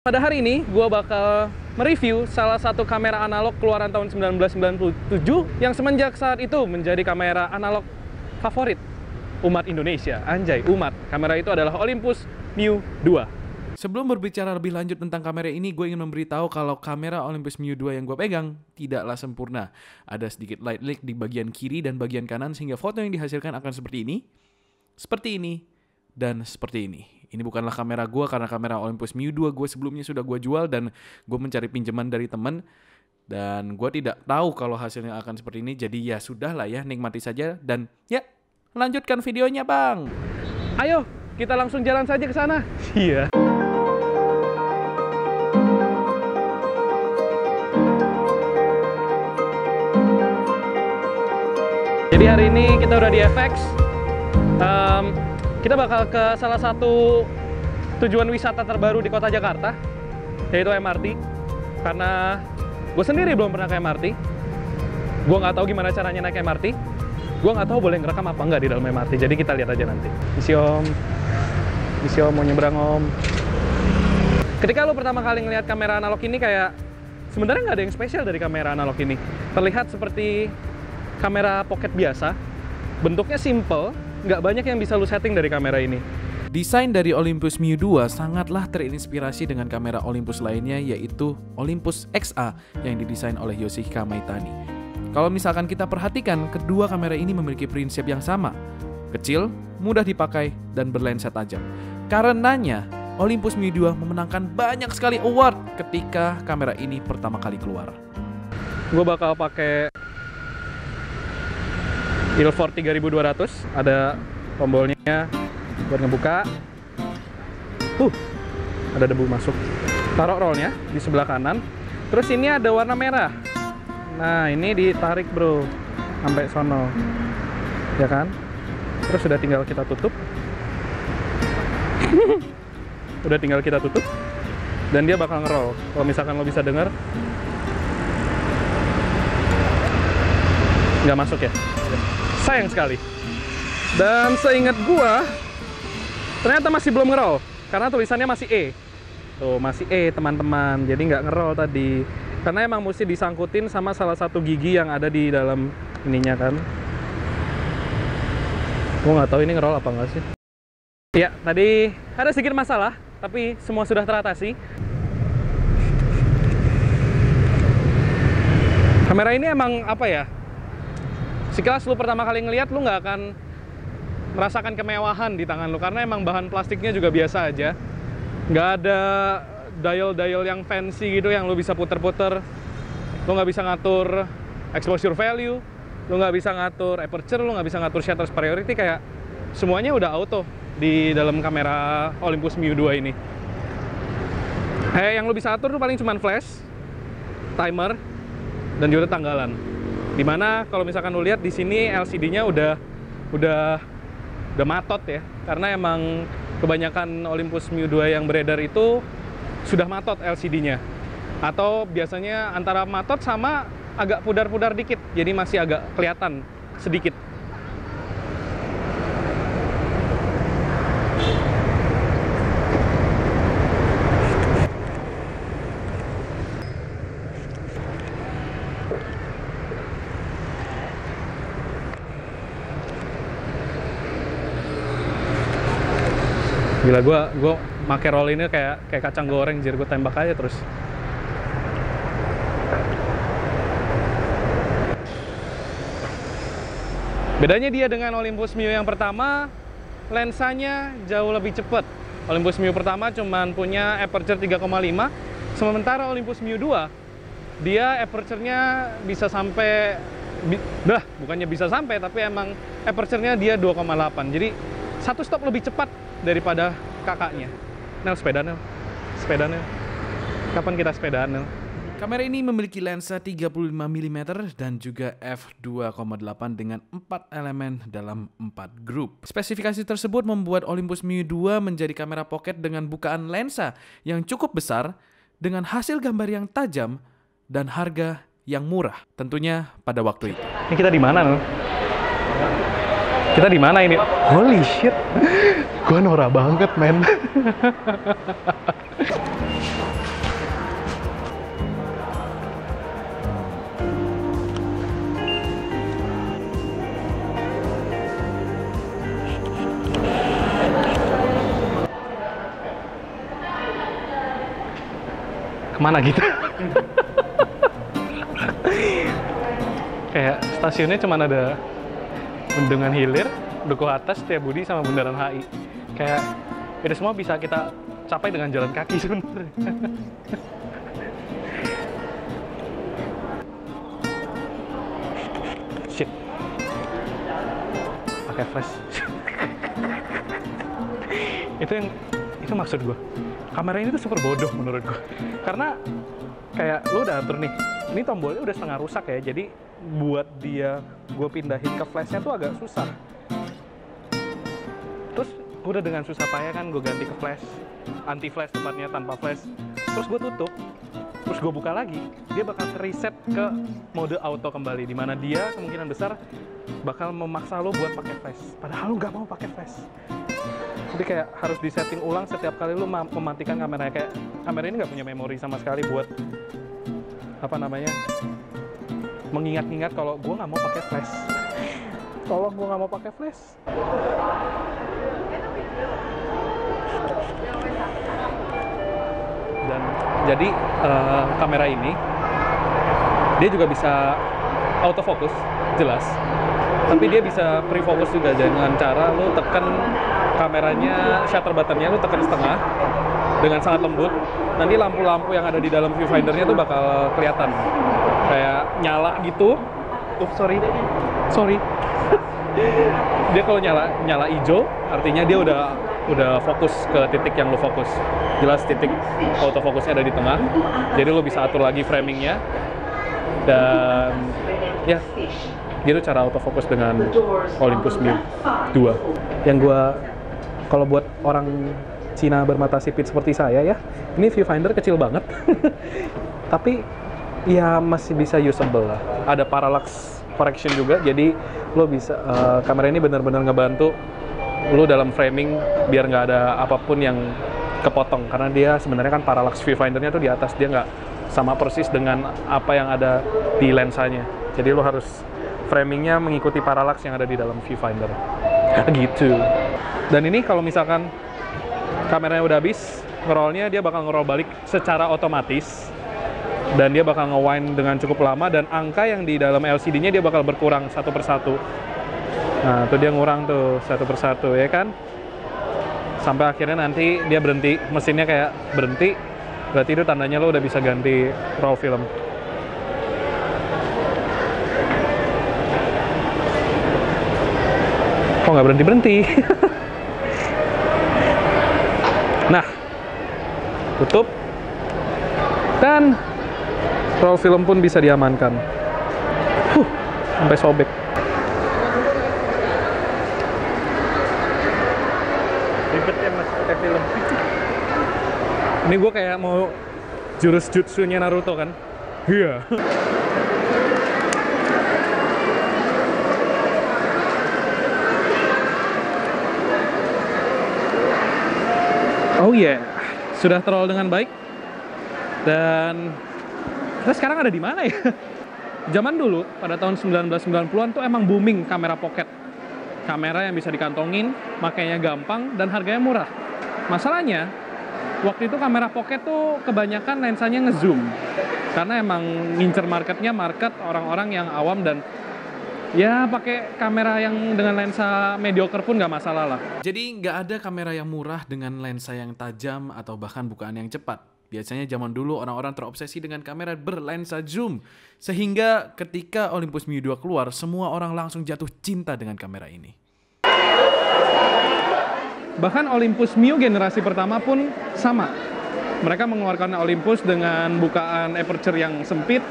Pada hari ini, gue bakal mereview salah satu kamera analog keluaran tahun 1997 yang semenjak saat itu menjadi kamera analog favorit umat Indonesia. Anjay, umat. Kamera itu adalah Olympus Mju II. Sebelum berbicara lebih lanjut tentang kamera ini, gue ingin memberitahu kalau kamera Olympus Mju II yang gue pegang tidaklah sempurna. Ada sedikit light leak di bagian kiri dan bagian kanan sehingga foto yang dihasilkan akan seperti ini, dan seperti ini. Ini bukanlah kamera gue karena kamera Olympus Mju II gue sebelumnya sudah gue jual dan gue mencari pinjaman dari temen. Dan gue tidak tahu kalau hasilnya akan seperti ini, jadi ya sudah lah ya, nikmati saja. Dan ya, lanjutkan videonya bang. Ayo, kita langsung jalan saja ke sana. Iya. Jadi hari ini kita udah di FX. Kita bakal ke salah satu tujuan wisata terbaru di kota Jakarta, yaitu MRT. Karena gue sendiri belum pernah ke MRT, gue nggak tahu gimana caranya naik MRT, gue nggak tahu boleh ngerekam apa nggak di dalam MRT. Jadi kita lihat aja nanti. Misi om mau nyebrang om. Ketika lo pertama kali ngelihat kamera analog ini, kayak sebenarnya nggak ada yang spesial dari kamera analog ini. Terlihat seperti kamera pocket biasa, bentuknya simple. Nggak banyak yang bisa lu setting dari kamera ini. Desain dari Olympus Mju II sangatlah terinspirasi dengan kamera Olympus lainnya, yaitu Olympus XA yang didesain oleh Yoshihiko Maitani. Kalau misalkan kita perhatikan, kedua kamera ini memiliki prinsip yang sama. Kecil, mudah dipakai, dan berlensa tajam. Karenanya, Olympus Mju II memenangkan banyak sekali award ketika kamera ini pertama kali keluar. Gue bakal pakai Ilford 3200, ada tombolnya buat ngebuka. Ada debu masuk. Taruh rollnya di sebelah kanan. Terus ini ada warna merah. Nah, ini ditarik bro, sampai sono, ya kan? Terus sudah tinggal kita tutup. Udah tinggal kita tutup. Dan dia bakal ngeroll. Kalau misalkan lo bisa denger, nggak masuk ya. Sayang sekali. Dan seingat gua ternyata masih belum ngerol karena tulisannya masih E. Tuh, masih E, teman-teman. Jadi nggak ngerol tadi. Karena emang mesti disangkutin sama salah satu gigi yang ada di dalam ininya kan. Gua nggak tahu ini ngerol apa nggak sih. Ya, tadi ada sedikit masalah, tapi semua sudah teratasi. Kamera ini emang apa ya? Sekilas lu pertama kali ngelihat, lu nggak akan merasakan kemewahan di tangan lu karena emang bahan plastiknya juga biasa aja. Nggak ada dial-dial yang fancy gitu yang lu bisa puter-puter. Lu nggak bisa ngatur exposure value, lu nggak bisa ngatur aperture, lu nggak bisa ngatur shutter priority. Kayak semuanya udah auto di dalam kamera Olympus Mju II ini. Yang lu bisa atur tuh paling cuman flash, timer, dan juga tanggalan. Dimana kalau misalkan lu lihat di sini LCD-nya udah matot ya, karena emang kebanyakan Olympus Mju II yang beredar itu sudah matot LCD-nya, atau biasanya antara matot sama agak pudar-pudar dikit, jadi masih agak kelihatan sedikit. Gila, gue make roll ini kayak kacang goreng, jadi gue tembak aja terus. Bedanya dia dengan Olympus Mju yang pertama, lensanya jauh lebih cepat. Olympus Mju pertama cuman punya aperture 3,5, sementara Olympus Mju II, dia aperture-nya bisa sampai, bukannya bisa sampai, tapi emang aperture-nya dia 2,8. Jadi satu stop lebih cepat daripada kakaknya. Nel, sepeda Nel. Sepeda Nel. Kapan kita sepedaan Nel? Kamera ini memiliki lensa 35mm dan juga f2,8 dengan 4 elemen dalam 4 grup. Spesifikasi tersebut membuat Olympus Mju II menjadi kamera pocket dengan bukaan lensa yang cukup besar, dengan hasil gambar yang tajam, dan harga yang murah. Tentunya pada waktu itu. Ini kita di mana Nel? Kita di mana ini? Holy shit. Gua norak banget, men. Mana kita? Kayak stasiunnya cuma ada Bendungan Hilir, Dukuh Atas, Setiabudi, sama Bundaran HI. Kayak itu semua bisa kita capai dengan jalan kaki sebenarnya. Shit. Pakai flash. Itu maksud gue. Kamera ini tuh super bodoh menurut gue. Karena kayak lo udah atur nih. Ini tombolnya udah setengah rusak ya. Jadi buat dia gue pindahin ke flashnya tuh agak susah. Terus gue udah dengan susah payah kan gue ganti ke flash. Anti flash tempatnya, tanpa flash. Terus gue tutup, terus gue buka lagi, dia bakal reset ke mode auto kembali, dimana dia kemungkinan besar bakal memaksa lo buat pakai flash, padahal lo nggak mau pakai flash. Jadi kayak harus disetting ulang setiap kali lo mematikan kameranya. Kayak kamera ini nggak punya memori sama sekali buat apa namanya mengingat-ingat kalau gue nggak mau pakai flash. Tolong, gue nggak mau pakai flash. Dan jadi kamera ini dia juga bisa autofocus jelas, tapi dia bisa prefocus juga dengan cara lu tekan kameranya, shutter buttonnya lu tekan setengah dengan sangat lembut. Nanti lampu-lampu yang ada di dalam viewfindernya tuh bakal kelihatan kayak nyala gitu. Sorry Dia kalau nyala hijau artinya dia udah fokus ke titik yang lo fokus. Jelas titik autofocusnya ada di tengah, jadi lo bisa atur lagi framingnya. Dan ya gitu cara autofocus dengan Olympus Mju II. Yang gua, kalau buat orang Cina bermata sipit seperti saya ya, ini viewfinder kecil banget tapi ya masih bisa usable lah. Ada parallax correction juga, jadi lo bisa kamera ini benar-benar ngebantu lo dalam framing biar nggak ada apapun yang kepotong, karena dia sebenarnya kan parallax viewfindernya tuh di atas, dia nggak sama persis dengan apa yang ada di lensanya, jadi lo harus framingnya mengikuti parallax yang ada di dalam viewfinder gitu. Dan ini kalau misalkan kameranya udah habis ngerollnya, dia bakal ngeroll balik secara otomatis. Dan dia bakal nge-wind dengan cukup lama, dan angka yang di dalam LCD-nya dia bakal berkurang satu persatu. Nah, tuh dia ngurang tuh satu persatu, ya kan? Sampai akhirnya nanti dia berhenti, mesinnya kayak berhenti, berarti itu tandanya lo udah bisa ganti roll film. Kok nggak berhenti-berhenti? Nah, tutup, dan roll film pun bisa diamankan. Sampai sobek. Ribet ya mas pakai film. Ini gue kayak mau jurus jutsunya Naruto kan? Iya. Oh iya, yeah. Sudah terroll dengan baik. Dan terus sekarang ada di mana ya? Zaman dulu, pada tahun 1990-an tuh emang booming kamera pocket. Kamera yang bisa dikantongin, makainya gampang, dan harganya murah. Masalahnya, waktu itu kamera pocket tuh kebanyakan lensanya ngezoom. Karena emang ngincer marketnya, market orang-orang yang awam, dan ya pakai kamera yang dengan lensa mediocre pun nggak masalah lah. Jadi nggak ada kamera yang murah dengan lensa yang tajam atau bahkan bukaan yang cepat. Biasanya zaman dulu orang-orang terobsesi dengan kamera berlensa zoom. Sehingga ketika Olympus Mju II keluar, semua orang langsung jatuh cinta dengan kamera ini. Bahkan Olympus Mju generasi pertama pun sama. Mereka mengeluarkan Olympus dengan bukaan aperture yang sempit.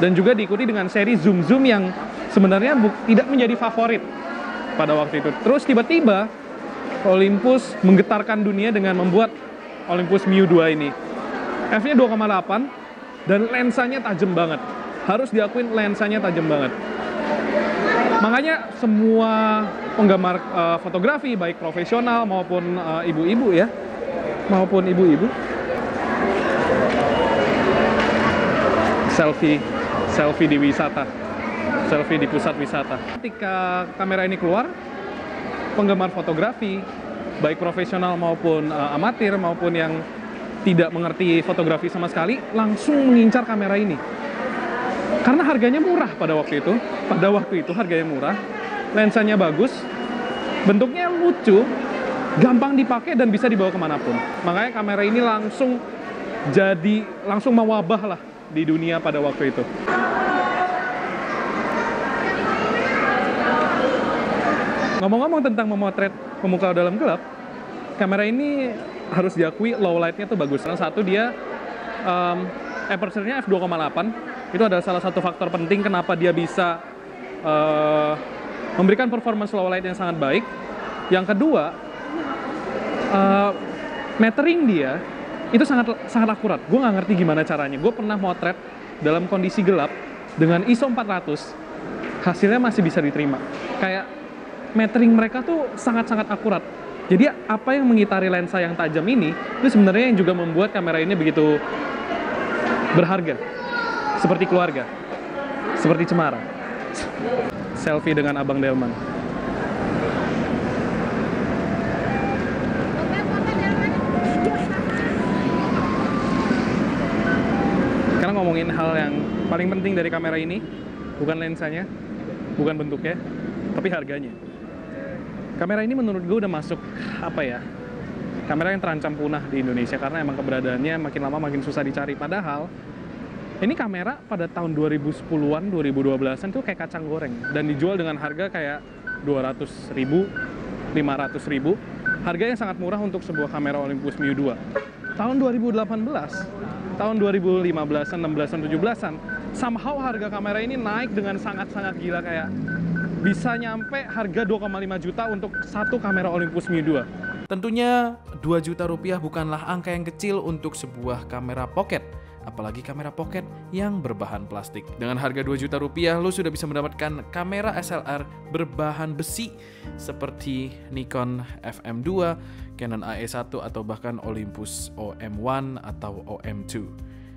Dan juga diikuti dengan seri zoom-zoom yang sebenarnya tidak menjadi favorit pada waktu itu. Terus tiba-tiba Olympus menggetarkan dunia dengan membuat Olympus Mju II ini. F-nya 2,8 dan lensanya tajam banget. Harus diakuin lensanya tajam banget. Makanya semua penggemar fotografi baik profesional maupun ibu-ibu ya. Maupun ibu-ibu. Selfie di wisata. Selfie di pusat wisata. Ketika kamera ini keluar, penggemar fotografi baik profesional maupun amatir maupun yang tidak mengerti fotografi sama sekali, langsung mengincar kamera ini. Karena harganya murah pada waktu itu. Harganya murah, lensanya bagus, bentuknya lucu, gampang dipakai dan bisa dibawa kemanapun. Makanya kamera ini langsung mewabah lah di dunia pada waktu itu. Ngomong-ngomong tentang memotret pemuka dalam gelap, kamera ini harus diakui low light-nya tuh bagus. Karena satu, dia aperture-nya f2,8. Itu adalah salah satu faktor penting kenapa dia bisa memberikan performance low light yang sangat baik. Yang kedua, metering dia itu sangat akurat. Gue nggak ngerti gimana caranya. Gue pernah motret dalam kondisi gelap dengan ISO 400, hasilnya masih bisa diterima. Kayak metering mereka tuh sangat-sangat akurat. Jadi apa yang mengitari lensa yang tajam ini, itu sebenarnya yang juga membuat kamera ini begitu berharga. Seperti keluarga, seperti cemara. Selfie dengan Abang Delman. Karena ngomongin hal yang paling penting dari kamera ini, bukan lensanya, bukan bentuknya, tapi harganya. Kamera ini menurut gue udah masuk, kamera yang terancam punah di Indonesia, karena emang keberadaannya makin lama makin susah dicari. Padahal, ini kamera pada tahun 2010-an, 2012-an tuh kayak kacang goreng, dan dijual dengan harga kayak 200 ribu, 500 ribu, harga yang sangat murah untuk sebuah kamera Olympus Mju II. Tahun 2018, tahun 2015-an, 16-an, 17-an, somehow harga kamera ini naik dengan sangat-sangat gila, kayak bisa nyampe harga 2,5 juta untuk satu kamera Olympus Mju II. Tentunya 2 juta rupiah bukanlah angka yang kecil untuk sebuah kamera pocket, apalagi kamera pocket yang berbahan plastik. Dengan harga 2 juta rupiah, lo sudah bisa mendapatkan kamera SLR berbahan besi seperti Nikon FM2, Canon AE1, atau bahkan Olympus OM1 atau OM2.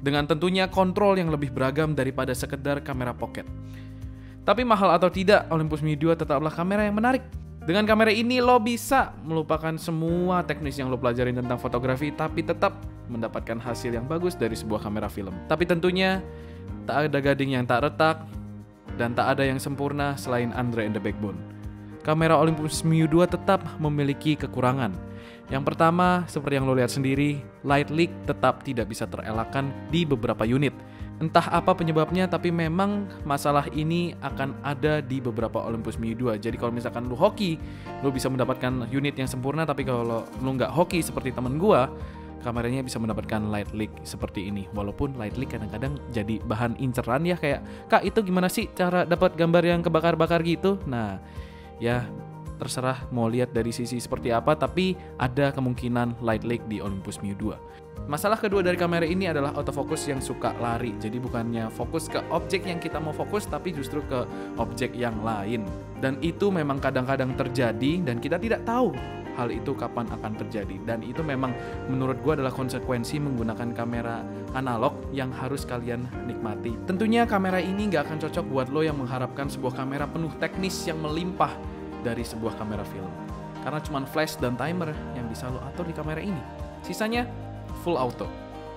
Dengan tentunya kontrol yang lebih beragam daripada sekedar kamera pocket. Tapi mahal atau tidak, Olympus Mju II tetaplah kamera yang menarik. Dengan kamera ini lo bisa melupakan semua teknis yang lo pelajarin tentang fotografi, tapi tetap mendapatkan hasil yang bagus dari sebuah kamera film. Tapi tentunya tak ada gading yang tak retak dan tak ada yang sempurna selain Andre and the Backbone. Kamera Olympus Mju II tetap memiliki kekurangan. Yang pertama, seperti yang lo lihat sendiri, light leak tetap tidak bisa terelakkan di beberapa unit. Entah apa penyebabnya, tapi memang masalah ini akan ada di beberapa Olympus Mju II. Jadi kalau misalkan lu hoki, lu bisa mendapatkan unit yang sempurna, tapi kalau lu nggak hoki seperti temen gua, kameranya bisa mendapatkan light leak seperti ini. Walaupun light leak kadang-kadang jadi bahan inceran ya, kayak, "Kak, itu gimana sih cara dapat gambar yang kebakar-bakar gitu?" Nah, ya terserah mau lihat dari sisi seperti apa, tapi ada kemungkinan light leak di Olympus Mju II. Masalah kedua dari kamera ini adalah autofocus yang suka lari. Jadi bukannya fokus ke objek yang kita mau fokus, tapi justru ke objek yang lain. Dan itu memang kadang-kadang terjadi dan kita tidak tahu hal itu kapan akan terjadi. Dan itu memang menurut gue adalah konsekuensi menggunakan kamera analog yang harus kalian nikmati. Tentunya kamera ini nggak akan cocok buat lo yang mengharapkan sebuah kamera penuh teknis yang melimpah dari sebuah kamera film. Karena cuma flash dan timer yang bisa lo atur di kamera ini. Sisanya full auto.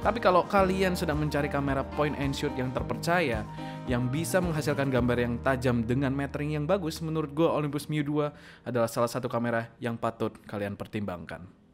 Tapi kalau kalian sedang mencari kamera point and shoot yang terpercaya, yang bisa menghasilkan gambar yang tajam dengan metering yang bagus, menurut gue Olympus Mju II adalah salah satu kamera yang patut kalian pertimbangkan.